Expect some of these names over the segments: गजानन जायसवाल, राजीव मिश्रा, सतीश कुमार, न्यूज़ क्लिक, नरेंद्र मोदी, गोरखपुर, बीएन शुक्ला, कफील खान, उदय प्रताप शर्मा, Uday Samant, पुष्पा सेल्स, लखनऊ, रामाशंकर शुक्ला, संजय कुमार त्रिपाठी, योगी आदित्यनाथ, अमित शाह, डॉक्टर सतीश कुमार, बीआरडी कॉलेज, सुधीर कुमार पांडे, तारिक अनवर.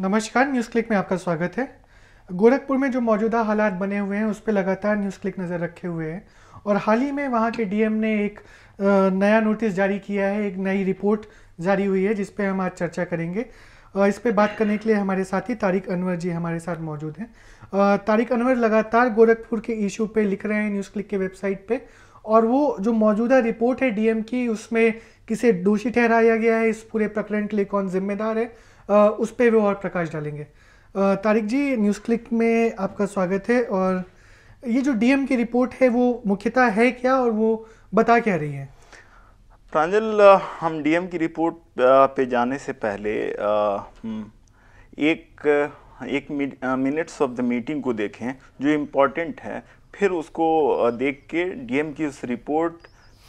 नमस्कार, न्यूज़ क्लिक में आपका स्वागत है। गोरखपुर में जो मौजूदा हालात बने हुए हैं उस पर लगातार न्यूज़ क्लिक नज़र रखे हुए हैं और हाल ही में वहां के डीएम ने एक नया नोटिस जारी किया है, एक नई रिपोर्ट जारी हुई है जिस पे हम आज चर्चा करेंगे। इस पे बात करने के लिए हमारे साथी तारिक अनवर जी हमारे साथ मौजूद हैं। तारिक अनवर लगातार गोरखपुर के इशू पे लिख रहे हैं न्यूज़ क्लिक के वेबसाइट पे, और वो जो मौजूदा रिपोर्ट है डीएम की उसमें किसे दोषी ठहराया गया है, इस पूरे प्रकरण के लिए कौन जिम्मेदार है, उस पर वो और प्रकाश डालेंगे। तारिक जी, न्यूज़ क्लिक में आपका स्वागत है। और ये जो डीएम की रिपोर्ट है वो मुख्यतः है क्या और वो बता क्या रही है? प्रांजल, हम डीएम की रिपोर्ट पे जाने से पहले एक मिनट्स ऑफ द मीटिंग को देखें जो इम्पॉर्टेंट है, फिर उसको देख के डीएम की उस रिपोर्ट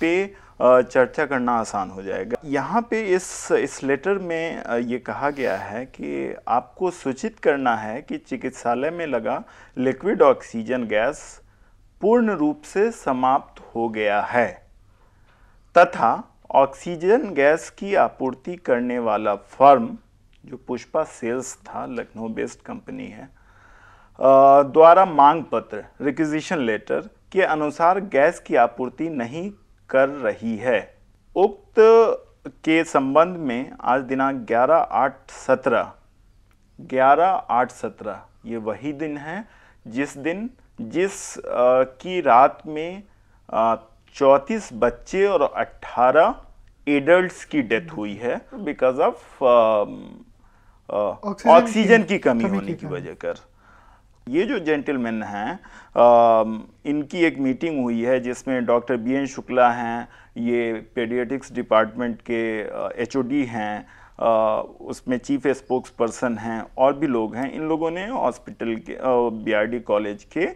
पे चर्चा करना आसान हो जाएगा। यहाँ पे इस लेटर में ये कहा गया है कि आपको सूचित करना है कि चिकित्सालय में लगा लिक्विड ऑक्सीजन गैस पूर्ण रूप से समाप्त हो गया है तथा ऑक्सीजन गैस की आपूर्ति करने वाला फर्म जो पुष्पा सेल्स था, लखनऊ बेस्ड कंपनी है, द्वारा मांग पत्र रिक्विजिशन लेटर के अनुसार गैस की आपूर्ति नहीं कर रही है। उक्त के संबंध में आज दिनांक 11/8/17 ये वही दिन है जिस की रात में 34 बच्चे और 18 एडल्ट्स की डेथ हुई है बिकॉज ऑफ ऑक्सीजन की कमी होने की वजह कर। ये जो जेंटलमैन हैं इनकी एक मीटिंग हुई है जिसमें डॉक्टर बीएन शुक्ला हैं, ये पेडियाट्रिक्स डिपार्टमेंट के एचओडी हैं, उसमें चीफ स्पोक्स पर्सन हैं और भी लोग हैं। इन लोगों ने हॉस्पिटल के बीआरडी कॉलेज के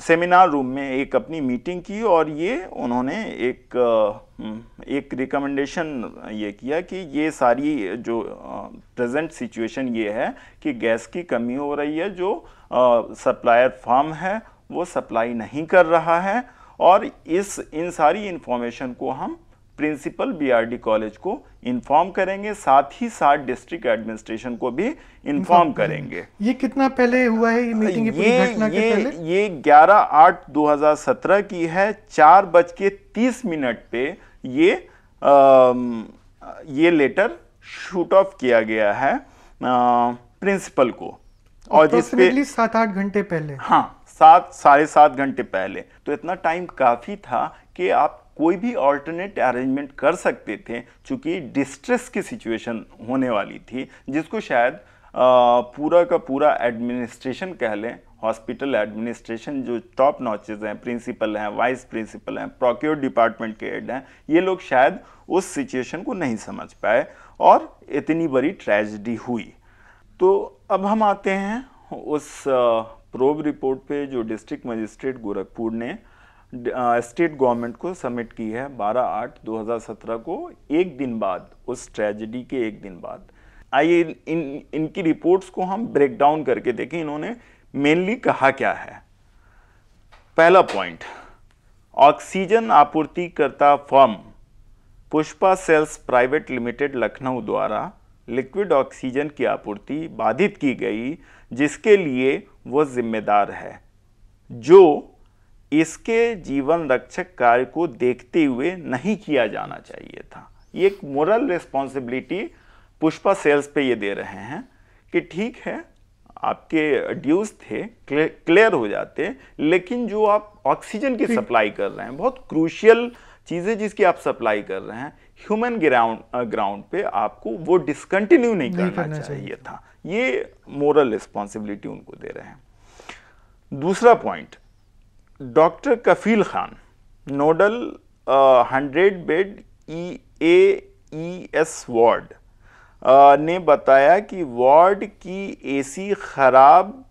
सेमिनार रूम में एक अपनी मीटिंग की और ये उन्होंने एक रिकमेंडेशन ये किया कि ये सारी जो प्रेजेंट सिचुएशन ये है कि गैस की कमी हो रही है, जो सप्लायर फर्म है वो सप्लाई नहीं कर रहा है, और इन सारी इन्फॉर्मेशन को हम प्रिंसिपल बीआरडी कॉलेज को इन्फॉर्म करेंगे, साथ ही साथ डिस्ट्रिक्ट एडमिनिस्ट्रेशन को भी इन्फॉर्म करेंगे। ये कितना पहले हुआ है ये मीटिंग? ये 11/8/2017 की है। 4:30 पे ये लेटर शूट ऑफ किया गया है प्रिंसिपल को, और जिसपे 7-8 घंटे पहले, हाँ 7-7.5 घंटे पहले। तो इतना टाइम काफ़ी था कि आप कोई भी ऑल्टरनेट अरेंजमेंट कर सकते थे, चूँकि डिस्ट्रेस की सिचुएशन होने वाली थी जिसको शायद पूरा का पूरा एडमिनिस्ट्रेशन कह लें, हॉस्पिटल एडमिनिस्ट्रेशन जो टॉप नॉचेज हैं, प्रिंसिपल हैं, वाइस प्रिंसिपल हैं, प्रोक्योर डिपार्टमेंट के हेड हैं, ये लोग शायद उस सिचुएशन को नहीं समझ पाए और इतनी बड़ी ट्रेजिडी हुई। तो अब हम आते हैं उस प्रोब रिपोर्ट पे जो डिस्ट्रिक्ट मजिस्ट्रेट गोरखपुर ने स्टेट गवर्नमेंट को सबमिट की है 12/8/2017 को, एक दिन बाद, उस ट्रेजेडी के एक दिन बाद। आइए इनकी रिपोर्ट्स को हम ब्रेक डाउन करके देखें इन्होंने मेनली कहा क्या है। पहला पॉइंट, ऑक्सीजन आपूर्तिकर्ता firm पुष्पा सेल्स private limited लखनऊ द्वारा लिक्विड ऑक्सीजन की आपूर्ति बाधित की गई जिसके लिए वो जिम्मेदार है, जो इसके जीवन रक्षक कार्य को देखते हुए नहीं किया जाना चाहिए था। ये एक मोरल रिस्पॉन्सिबिलिटी पुष्पा सेल्स पे ये दे रहे हैं कि ठीक है आपके ड्यूज थे, क्लियर हो जाते, लेकिन जो आप ऑक्सीजन की सप्लाई कर रहे हैं, बहुत क्रूशियल चीज़ें जिसकी आप सप्लाई कर रहे हैं, ह्यूमन ग्राउंड पे आपको वो डिसकंटिन्यू नहीं करना चाहिए था। ये मोरल रिस्पॉन्सिबिलिटी उनको दे रहे हैं। दूसरा point, doctor कफील खान, nodal 100 bed EAES ward ने बताया कि वार्ड की एसी खराब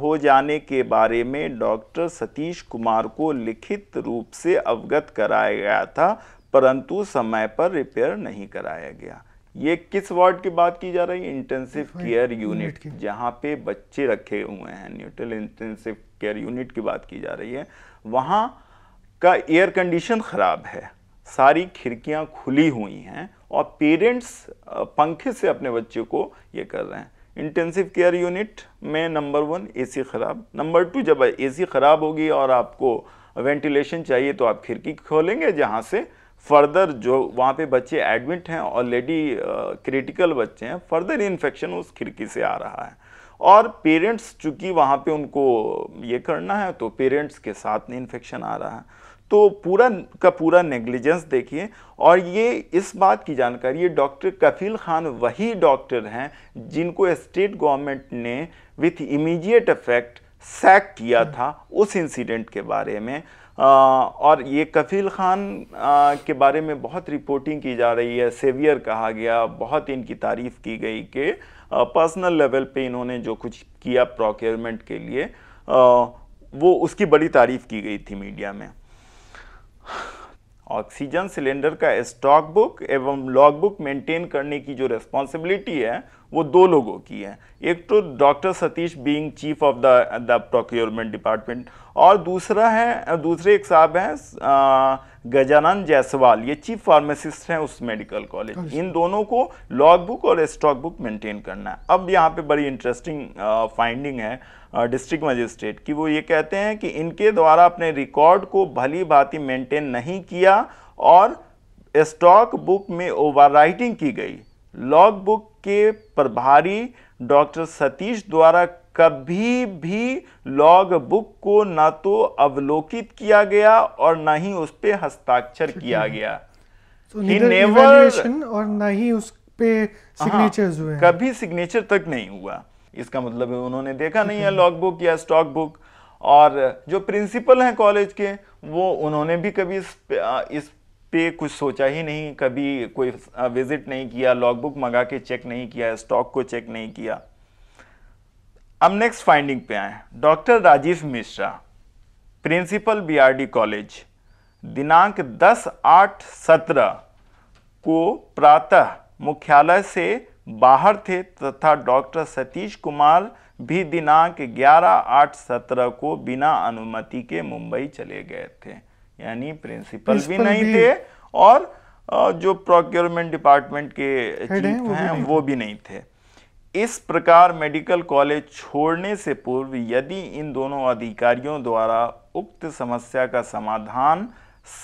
हो जाने के बारे में डॉक्टर सतीश कुमार को लिखित रूप से अवगत कराया गया था, परंतु समय पर रिपेयर नहीं कराया गया। ये किस वार्ड की बात की जा रही है? इंटेंसिव केयर यूनिट की, जहाँ पे बच्चे रखे हुए हैं, न्यूट्रल इंटेंसिव केयर यूनिट की बात की जा रही है। वहाँ का एयर कंडीशन ख़राब है, सारी खिड़कियाँ खुली हुई हैं और पेरेंट्स पंखे से अपने बच्चों को ये कर रहे हैं। इंटेंसिव केयर यूनिट में नंबर 1 एसी ख़राब, नंबर 2 जब एसी ख़राब होगी और आपको वेंटिलेशन चाहिए तो आप खिड़की खोलेंगे जहाँ से फर्दर जो वहाँ पे बच्चे एडमिट हैं ऑलरेडी क्रिटिकल बच्चे हैं, फर्दर इन्फेक्शन उस खिड़की से आ रहा है। और पेरेंट्स चूँकि वहाँ पे उनको ये करना है तो पेरेंट्स के साथ इन्फेक्शन आ रहा है। तो पूरा का पूरा नेग्लिजेंस देखिए। और ये इस बात की जानकारी, ये डॉक्टर कफील खान वही डॉक्टर हैं जिनको स्टेट गवर्नमेंट ने विथ इमीडिएट इफेक्ट सैक किया था उस इंसिडेंट के बारे में। और ये कफील खान के बारे में बहुत रिपोर्टिंग की जा रही है, सेवियर कहा गया, बहुत इनकी तारीफ़ की गई कि पर्सनल लेवल पे इन्होंने जो कुछ किया प्रोक्योरमेंट के लिए वो उसकी बड़ी तारीफ़ की गई थी मीडिया में। ऑक्सीजन सिलेंडर का स्टॉक बुक एवं लॉग बुक मेंटेन करने की जो रिस्पॉन्सिबिलिटी है वो 2 लोगों की है, एक तो doctor Satish being chief of the procurement department और दूसरे एक साहब हैं गजानन जायसवाल, ये चीफ फार्मासिस्ट हैं उस मेडिकल कॉलेज। इन दोनों को लॉग बुक और स्टॉक बुक मेंटेन करना है। अब यहाँ पे बड़ी इंटरेस्टिंग फाइंडिंग है डिस्ट्रिक्ट मजिस्ट्रेट की, वो ये कहते हैं कि इनके द्वारा अपने रिकॉर्ड को भली भांति मेंटेन नहीं किया और स्टॉक बुक में ओवरराइटिंग की गई। लॉग बुक के प्रभारी डॉक्टर सतीश द्वारा कभी भी लॉग बुक को ना तो अवलोकित किया गया और ना ही उस पर हस्ताक्षर किया गया, so never, और ना ही उस पे सिग्नेचर्स हुए, कभी सिग्नेचर तक नहीं हुआ। इसका मतलब है उन्होंने देखा नहीं है लॉग बुक या स्टॉक बुक। और जो प्रिंसिपल हैं कॉलेज के वो उन्होंने भी कभी इस पे कुछ सोचा ही नहीं, कभी कोई विजिट नहीं किया, लॉग बुक मंगा के चेक नहीं किया, स्टॉक को चेक नहीं किया। अब नेक्स्ट फाइंडिंग पे आए, doctor राजीव मिश्रा principal बीआरडी कॉलेज, दिनांक 10/8/17 को प्रातः मुख्यालय से बाहर थे तथा डॉक्टर सतीश कुमार भी दिनांक 11/8/17 को बिना अनुमति के मुंबई चले गए थे। यानी प्रिंसिपल भी नहीं थे और जो प्रोक्योरमेंट डिपार्टमेंट के चीफ हैं वो भी नहीं थे। इस प्रकार मेडिकल कॉलेज छोड़ने से पूर्व यदि इन दोनों अधिकारियों द्वारा उक्त समस्या का समाधान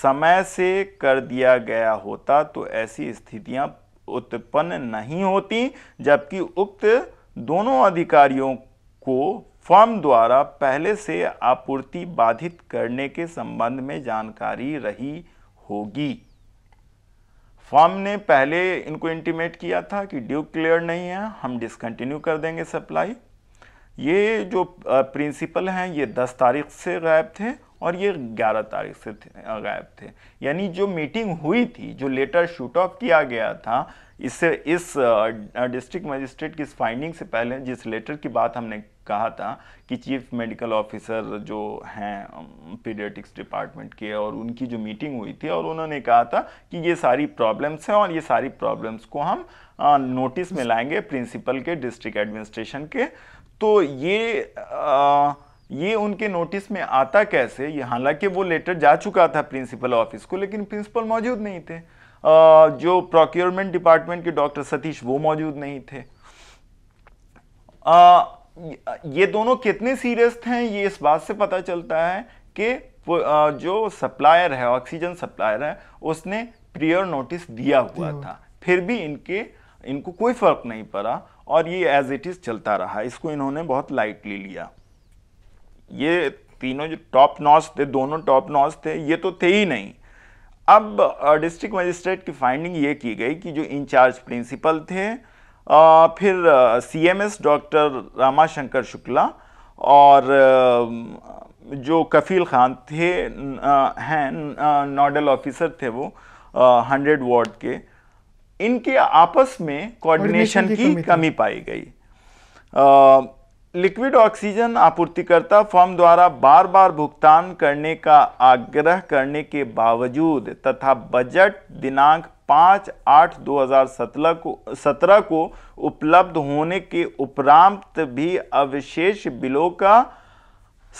समय से कर दिया गया होता तो ऐसी स्थितियां उत्पन्न नहीं होती, जबकि उक्त दोनों अधिकारियों को फर्म द्वारा पहले से आपूर्ति बाधित करने के संबंध में जानकारी रही होगी। फर्म ने पहले इनको इंटीमेट किया था कि ड्यू क्लियर नहीं है, हम डिसकंटिन्यू कर देंगे सप्लाई। ये जो प्रिंसिपल हैं ये 10 तारीख से गायब थे और ये 11 तारीख से गायब थे। यानी जो मीटिंग हुई थी, जो लेटर शूट ऑफ किया गया था, इससे इस डिस्ट्रिक्ट मजिस्ट्रेट की इस फाइंडिंग से पहले जिस लेटर की बात हमने कहा था कि चीफ मेडिकल ऑफिसर जो हैं पीडियाट्रिक्स डिपार्टमेंट के और उनकी जो मीटिंग हुई थी और उन्होंने कहा था कि ये सारी प्रॉब्लम्स हैं और ये सारी प्रॉब्लम्स को हम नोटिस में लाएंगे प्रिंसिपल के, डिस्ट्रिक्ट एडमिनिस्ट्रेशन के। तो ये उनके नोटिस में आता कैसे? ये हालांकि वो लेटर जा चुका था प्रिंसिपल ऑफिस को, लेकिन प्रिंसिपल मौजूद नहीं थे, जो प्रोक्योरमेंट डिपार्टमेंट के डॉक्टर सतीश वो मौजूद नहीं थे। ये दोनों कितने सीरियस हैं ये इस बात से पता चलता है कि जो सप्लायर है, ऑक्सीजन सप्लायर है, उसने प्रियर नोटिस दिया हुआ था, फिर भी इनको कोई फर्क नहीं पड़ा और ये एज इट इज चलता रहा। इसको इन्होंने बहुत लाइटली लिया। ये तीनों जो टॉप नॉच थे, दोनों टॉप नॉच थे, ये तो थे ही नहीं। अब डिस्ट्रिक्ट मजिस्ट्रेट की फाइंडिंग ये की गई कि जो इंचार्ज प्रिंसिपल थे, फिर सीएमएस डॉक्टर रामाशंकर शुक्ला और जो कफील खान थे हैं नोडल ऑफिसर थे वो 100 वार्ड के, इनके आपस में कोऑर्डिनेशन की कमी पाई गई। लिक्विड ऑक्सीजन आपूर्तिकर्ता फर्म द्वारा बार बार भुगतान करने का आग्रह करने के बावजूद तथा बजट दिनांक 5/8/2017 को उपलब्ध होने के उपरांत भी अवशेष बिलों का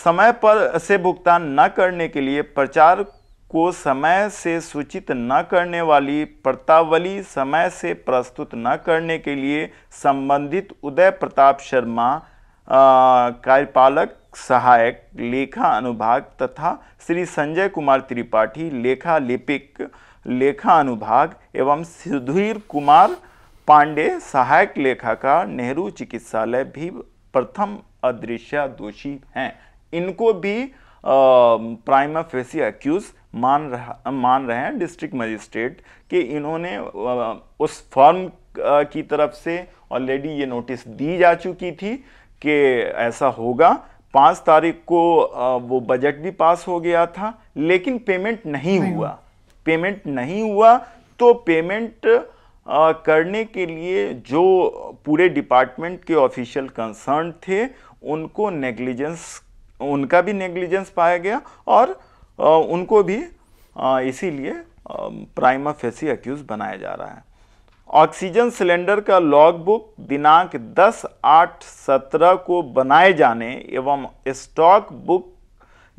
समय पर से भुगतान न करने के लिए प्रचार को समय से सूचित न करने वाली प्रतावली समय से प्रस्तुत न करने के लिए संबंधित उदय प्रताप शर्मा कार्यपालक सहायक लेखा अनुभाग तथा श्री संजय कुमार त्रिपाठी लेखा लिपिक लेखा अनुभाग एवं सुधीर कुमार पांडे सहायक लेखाकार नेहरू चिकित्सालय भी प्रथम अदृश्य दोषी हैं। इनको भी प्राइमा फेसी एक्यूज मान रहे हैं डिस्ट्रिक्ट मजिस्ट्रेट कि इन्होंने उस फर्म की तरफ से ऑलरेडी ये नोटिस दी जा चुकी थी कि ऐसा होगा। 5 तारीख को वो बजट भी पास हो गया था लेकिन पेमेंट नहीं हुआ। तो पेमेंट करने के लिए जो पूरे डिपार्टमेंट के ऑफिशियल कंसर्न थे उनको उनका भी नेग्लिजेंस पाया गया और उनको भी इसीलिए प्राइमा फेसी एक्यूज बनाया जा रहा है। ऑक्सीजन सिलेंडर का लॉग बुक दिनांक 10/8/17 को बनाए जाने एवं स्टॉक बुक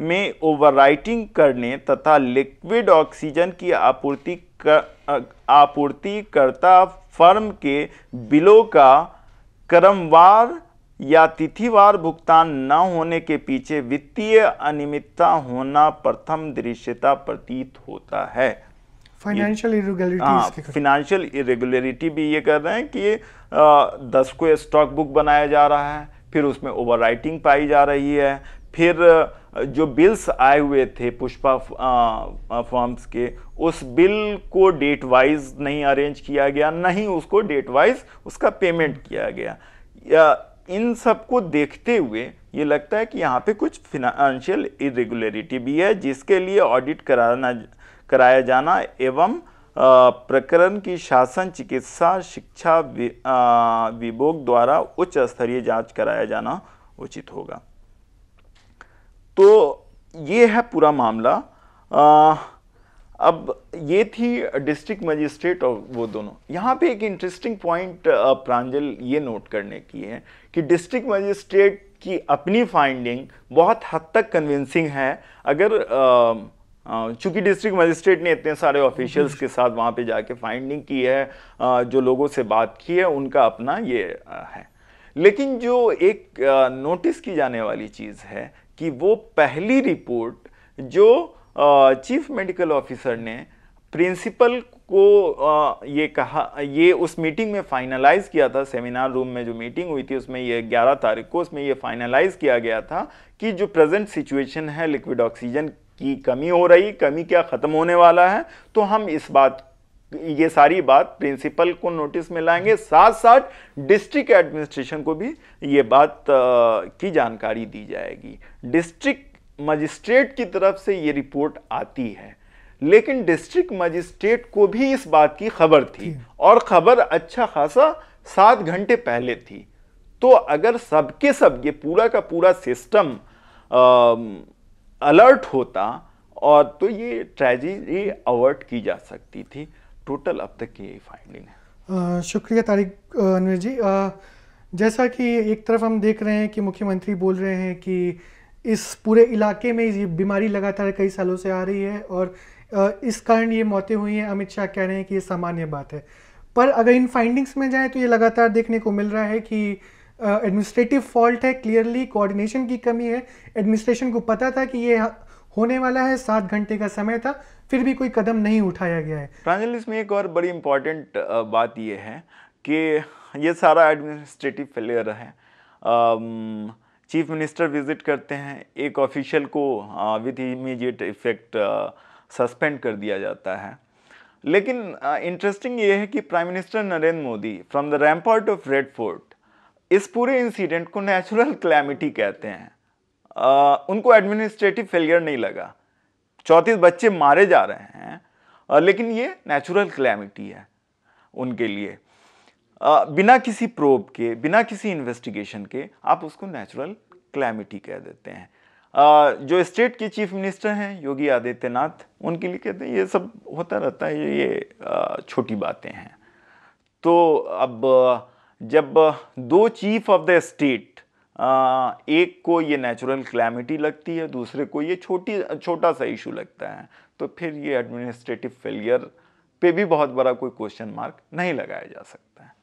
में ओवरराइटिंग करने तथा लिक्विड ऑक्सीजन की आपूर्तिकर्ता फर्म के बिलों का क्रमवार या तिथिवार भुगतान न होने के पीछे वित्तीय अनियमितता होना प्रथम दृश्यता प्रतीत होता है। फाइनेंशियल इरेगुलरिटी भी ये कह रहे हैं कि 10 को स्टॉक बुक बनाया जा रहा है, फिर उसमें ओवरराइटिंग पाई जा रही है, फिर जो बिल्स आए हुए थे पुष्पा फॉर्म्स के उस बिल को डेट वाइज नहीं अरेंज किया गया, नहीं उसको डेट वाइज उसका पेमेंट किया गया। इन सबको देखते हुए ये लगता है कि यहाँ पे कुछ फिनेंशियल इरेगुलरिटी भी है जिसके लिए ऑडिट कराया जाना एवं प्रकरण की शासन चिकित्सा शिक्षा विभाग द्वारा उच्च स्तरीय जांच कराया जाना उचित होगा। तो ये है पूरा मामला। अब ये थी डिस्ट्रिक्ट मजिस्ट्रेट और वो दोनों। यहाँ पे एक इंटरेस्टिंग पॉइंट प्रांजल ये नोट करने की है कि डिस्ट्रिक्ट मजिस्ट्रेट की अपनी फाइंडिंग बहुत हद तक कन्विंसिंग है। अगर चूँकि डिस्ट्रिक्ट मजिस्ट्रेट ने इतने सारे ऑफिशियल्स के साथ वहाँ पे जाके फाइंडिंग की है, जो लोगों से बात की है उनका अपना ये है। लेकिन जो एक नोटिस की जाने वाली चीज़ है कि वो पहली रिपोर्ट जो चीफ मेडिकल ऑफिसर ने प्रिंसिपल को ये उस मीटिंग में फाइनलाइज़ किया था, सेमिनार रूम में जो मीटिंग हुई थी उसमें ये 11 तारीख को उसमें ये फाइनलाइज़ किया गया था कि जो प्रेजेंट सिचुएशन है लिक्विड ऑक्सीजन की कमी हो रही, कमी क्या ख़त्म होने वाला है, तो हम इस बात ये सारी बात प्रिंसिपल को नोटिस में लाएंगे, साथ साथ डिस्ट्रिक्ट एडमिनिस्ट्रेशन को भी ये बात की जानकारी दी जाएगी। डिस्ट्रिक्ट मजिस्ट्रेट की तरफ से ये रिपोर्ट आती है लेकिन डिस्ट्रिक्ट मजिस्ट्रेट को भी इस बात की खबर थी और खबर अच्छा खासा 7 घंटे पहले थी। तो अगर सबके सब ये पूरा का पूरा सिस्टम अलर्ट होता और तो ये ट्रेजेडी अवॉइड की जा सकती थी। टोटल अब तक यही फाइंडिंग है। शुक्रिया तारिक अनवर जी। जैसा कि एक तरफ हम देख रहे हैं कि मुख्यमंत्री बोल रहे हैं कि इस पूरे इलाके में ये बीमारी लगातार कई सालों से आ रही है और इस कारण ये मौतें हुई हैं, अमित शाह कह रहे हैं कि ये सामान्य बात है, पर अगर इन फाइंडिंग्स में जाएँ तो ये लगातार देखने को मिल रहा है कि एडमिनिस्ट्रेटिव फॉल्ट है, क्लियरली कोऑर्डिनेशन की कमी है। एडमिनिस्ट्रेशन को पता था कि ये होने वाला है, 7 घंटे का समय था, फिर भी कोई कदम नहीं उठाया गया है। प्रांजल, इसमें एक और बड़ी इम्पॉर्टेंट बात ये है कि ये सारा एडमिनिस्ट्रेटिव फेलियर है। चीफ मिनिस्टर विजिट करते हैं, एक ऑफिशियल को विद इमीडिएट इफेक्ट सस्पेंड कर दिया जाता है। लेकिन इंटरेस्टिंग ये है कि prime minister नरेंद्र मोदी from the rampart of red fort इस पूरे इंसिडेंट को नेचुरल कैलेमिटी कहते हैं। उनको एडमिनिस्ट्रेटिव फेलियर नहीं लगा। 34 बच्चे मारे जा रहे हैं लेकिन ये नेचुरल कैलेमिटी है उनके लिए। बिना किसी प्रोब के, बिना किसी इन्वेस्टिगेशन के आप उसको नेचुरल कैलेमिटी कह देते हैं। जो स्टेट के चीफ मिनिस्टर हैं योगी आदित्यनाथ, उनके लिए कहते हैं ये सब होता रहता है, ये छोटी बातें हैं। तो अब जब 2 चीफ ऑफ द स्टेट एक को ये नेचुरल कैलेमिटी लगती है, दूसरे को ये छोटा सा इशू लगता है, तो फिर ये एडमिनिस्ट्रेटिव फेलियर पे भी बहुत बड़ा कोई क्वेश्चन मार्क नहीं लगाया जा सकता है।